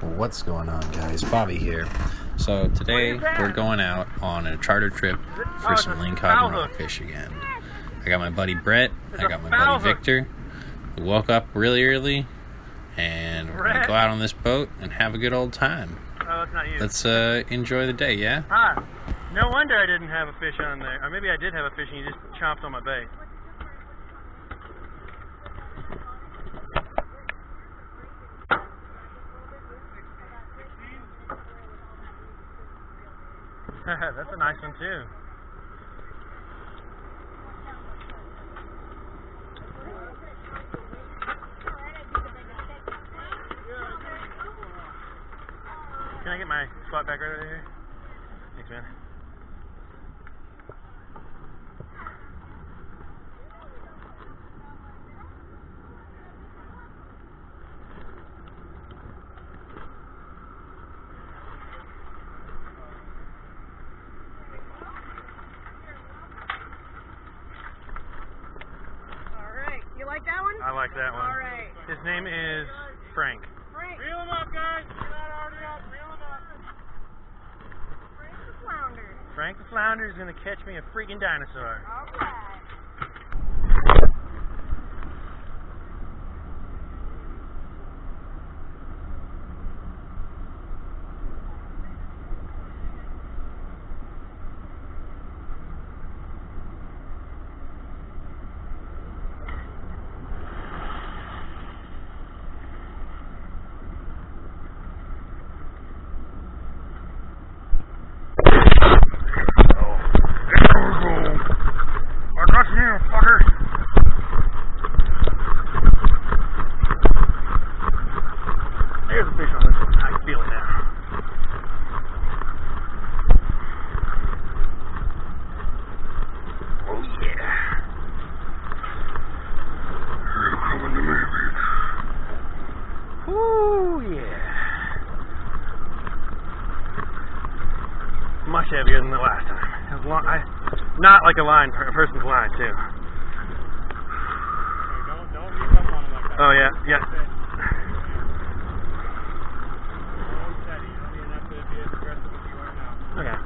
What's going on, guys? Bobby here. So today we're going out on a charter trip for some Lingcod and rockfish again. I got my buddy Brett, I got my buddy Victor. We woke up really early and we're gonna go out on this boat and have a good old time. Oh, that's not you. Let's enjoy the day, yeah? Ah, no wonder I didn't have a fish on there. Or maybe I did have a fish and you just chomped on my bait. That's a nice one too. Can I get my spot back right over here? Thanks, man. I like that one. All right. His name is Frank. Frank. Reel him up, guys. If you're not already up, reel him up. Frank the Flounder. Frank the Flounder is going to catch me a freaking dinosaur. All right. Much heavier than the last time. It was long, not like a line, a person's line too. Don't leave up on it like that. Oh yeah, yeah. Okay.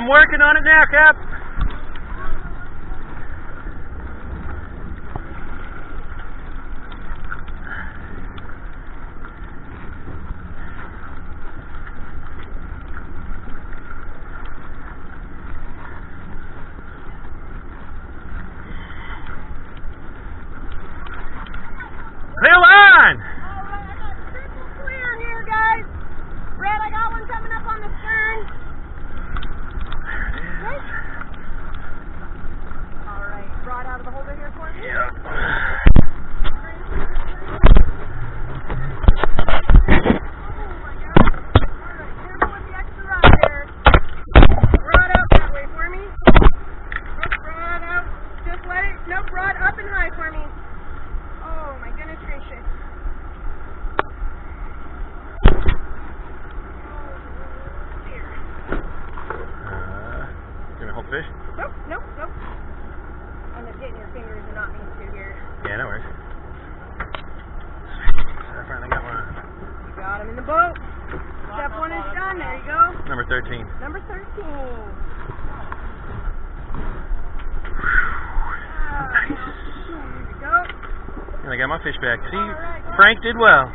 I'm working on it now, Cap. Reel on! All right, I got triple clear here, guys. Brad, I got one coming up on the stern. Alright, brought out of the holder here for me? Yeah. Fish? Nope, nope, nope. I'm just getting your fingers and not being too here. Yeah, no worries. I finally got one. You got him in the boat. Step one is done. There you go. Number 13. Number 13. There you go. And I got my fish back. See, right, Frank did well.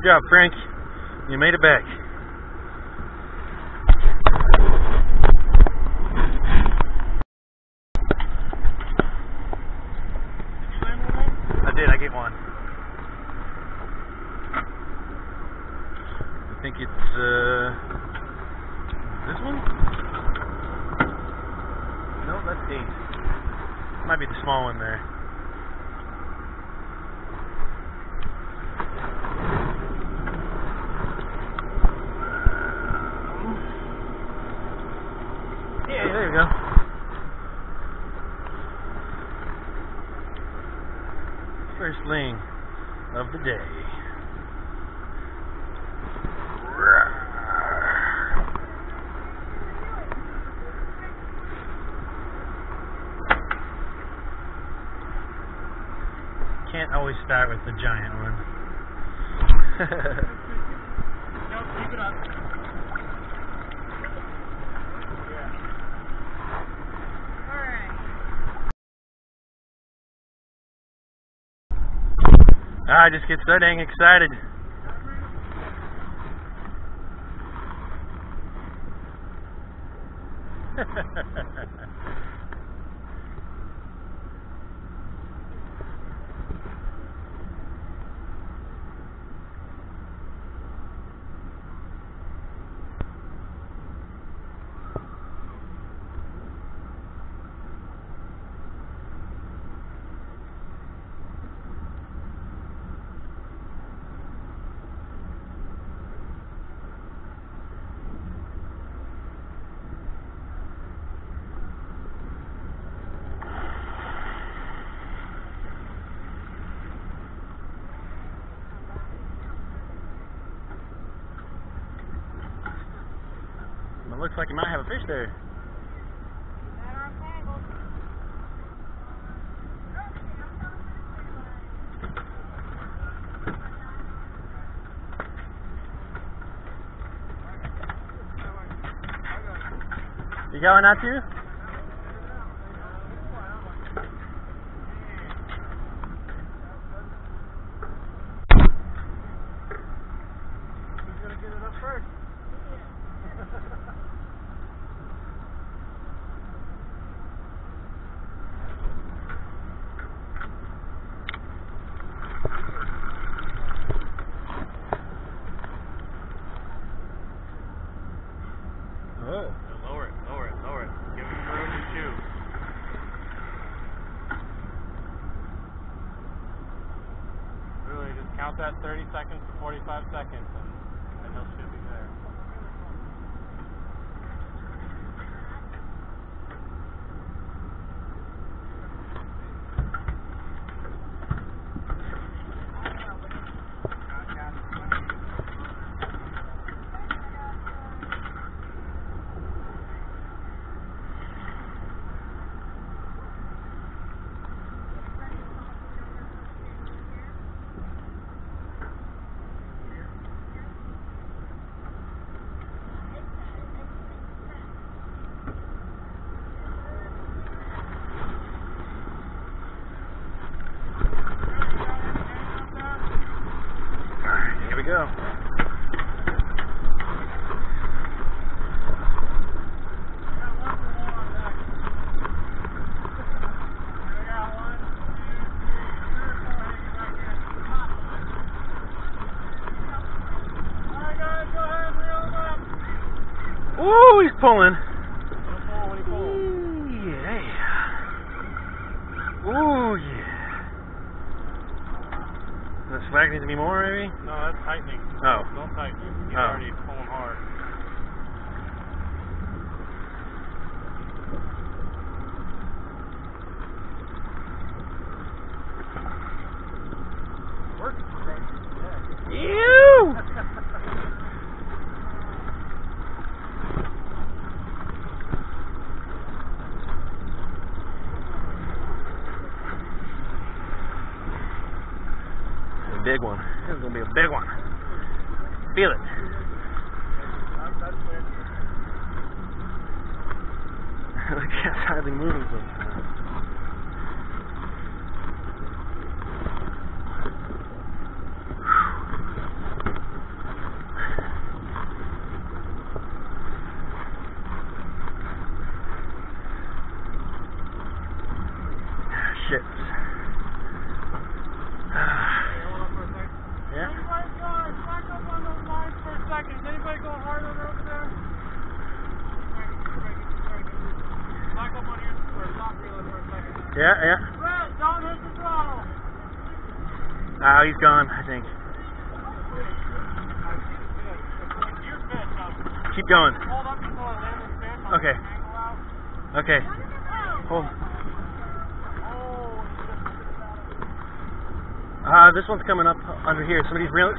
Good job, Frank. You made it back. 8. Might be the small one there. Yeah, there you go. First ling of the day. Can't always start with the giant one. No, keep it up. Yeah. All right. I just get so dang excited. Looks like you might have a fish there. You got one out too? Who's gonna get it up first? Oh. Yeah, lower it, lower it, lower it. Give him room to chew. Really, just count that 30 seconds to 45 seconds and he'll should be there. Go. Ooh, he's pulling. Ooh, yeah. Ooh, yeah. The slack needs to be more, maybe? No, that's tightening. Oh. Don't tighten. He's already pulling hard. Big one. This is gonna be a big one. Feel it. Look how hardly moving sometimes. Back up on here. Yeah. Brett, don't hit the throttle. Oh, he's gone, I think. Keep going. Okay. Okay. Hold. This one's coming up under here.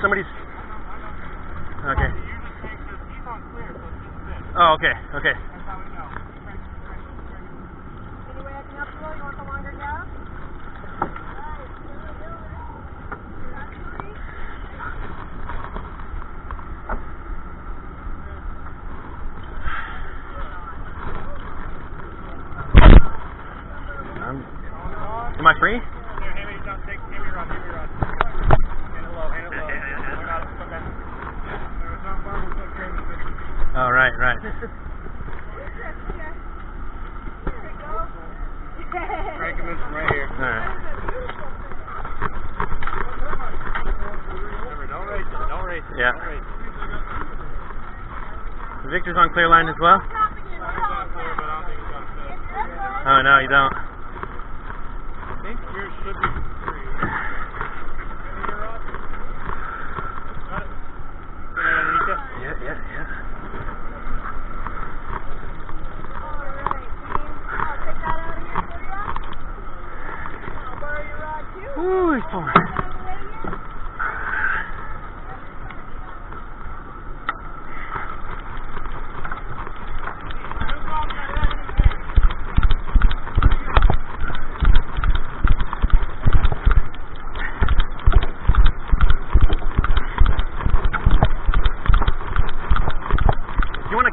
Somebody's. Okay. Oh, okay. Okay. Am I free? Oh, right. Frank, this one right here. All right. Remember, don't race it. Yeah. Don't race it. Victor's on clear line as well? Oh, no, you don't. I think yours should be free. Got it. Yeah. Alright, take that out of here for you. I'll borrow your rod too. Ooh, he's pulling.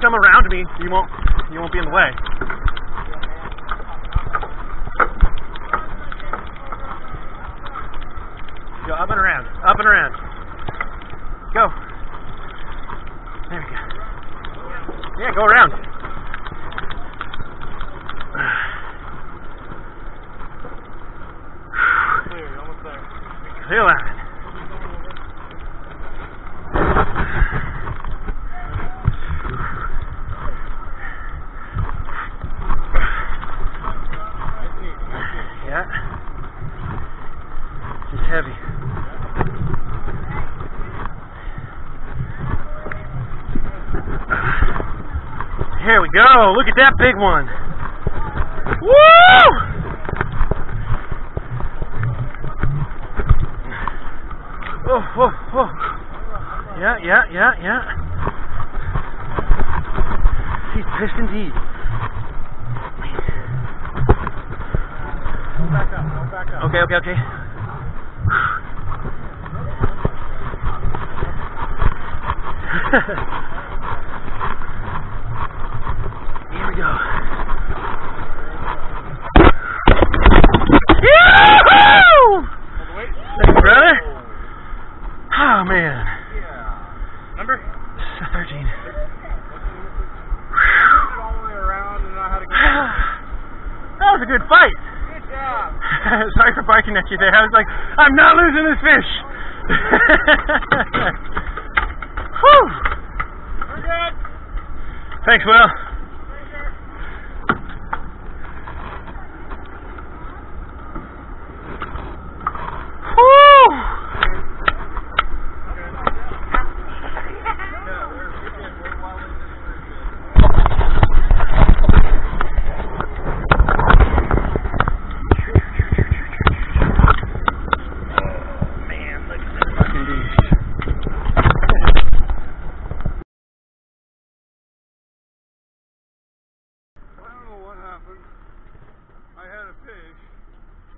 Come around me, you won't be in the way. Go up and around. Go. There we go. Yeah, go around. Clear, almost there. Clear line. Here we go, look at that big one. Woo! Oh. Yeah. He's pissed indeed. Don't back up. Okay. Here we go. Yoo-hoo! Thank you, brother. Oh, man. Number? 13. That was a good fight. Good job. Sorry for barking at you there. I was like, I'm not losing this fish. Whew. We're good. Thanks, Will.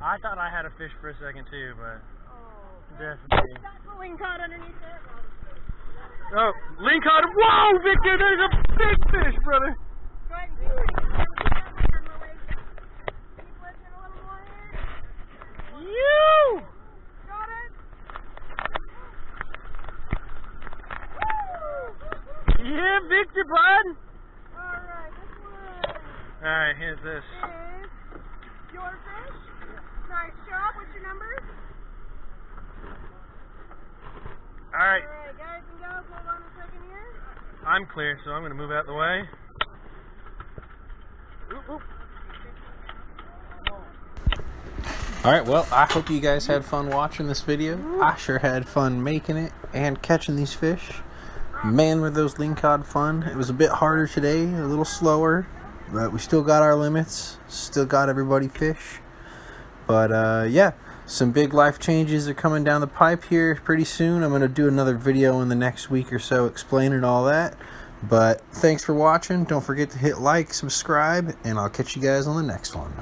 I thought I had a fish for a second too, but definitely. That's the Lingcod underneath there. Oh, Lingcod! Whoa, Victor, there's a big fish, brother. Go ahead and keep lifting a little more here. You got it. Woo! Yeah, Victor, bud. Alright, this one. Alright, here's this. Is your fish? Nice job. What's your number? Alright. Alright, guys and gals, hold on a second here. I'm clear, so I'm going to move out of the way. Oop. Alright, well, I hope you guys had fun watching this video. I sure had fun making it and catching these fish. Man, were those lingcod fun. It was a bit harder today, a little slower, but we still got our limits, still got everybody fish. But yeah, some big life changes are coming down the pipe here pretty soon. I'm going to do another video in the next week or so explaining all that. But thanks for watching. Don't forget to hit like, subscribe, and I'll catch you guys on the next one.